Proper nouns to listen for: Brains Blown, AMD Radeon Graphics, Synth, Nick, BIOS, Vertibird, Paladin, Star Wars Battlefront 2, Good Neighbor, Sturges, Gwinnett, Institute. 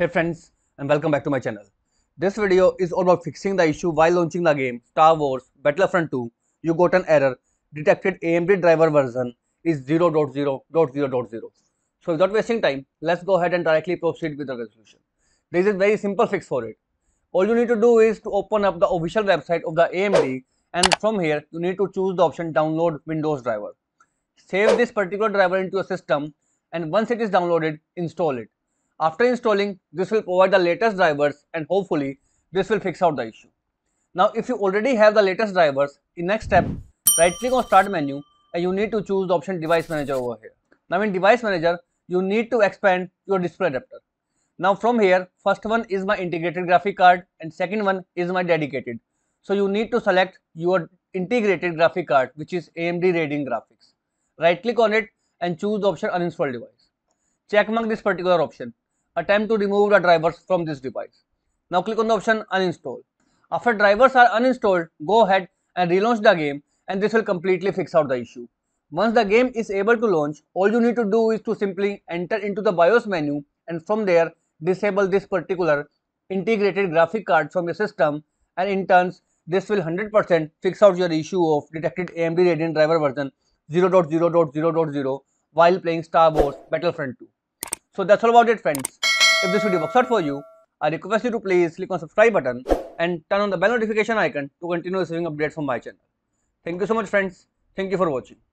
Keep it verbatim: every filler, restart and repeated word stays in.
Hey friends, and welcome back to my channel. This video is all about fixing the issue while launching the game Star Wars Battlefront two. You got an error detected. A M D driver version is zero point zero point zero point zero. So without wasting time, let's go ahead and directly proceed with the resolution. There is a very simple fix for it. All you need to do is to open up the official website of the A M D, and from here you need to choose the option download Windows driver. Save this particular driver into a system, and once it is downloaded, install it. After installing, this will provide the latest drivers, and hopefully this will fix out the issue. Now if you already have the latest drivers, in next step, right click on start menu and you need to choose the option device manager over here. Now in device manager, you need to expand your display adapter. Now from here, first one is my integrated graphic card and second one is my dedicated. So you need to select your integrated graphic card, which is A M D Radeon Graphics. Right click on it and choose the option uninstall device. Check mark this particular option. Attempt to remove the drivers from this device. Now click on the option uninstall. After drivers are uninstalled, go ahead and relaunch the game, and this will completely fix out the issue. Once the game is able to launch, all you need to do is to simply enter into the BIOS menu, and from there disable this particular integrated graphic card from your system, and in turn this will one hundred percent fix out your issue of detected A M D Radeon driver version zero point zero point zero point zero while playing Star Wars Battlefront two. So that's all about it, friends. If this video works out for you, I request you to please click on subscribe button and turn on the bell notification icon to continue receiving updates from my channel. Thank you so much, friends. Thank you for watching.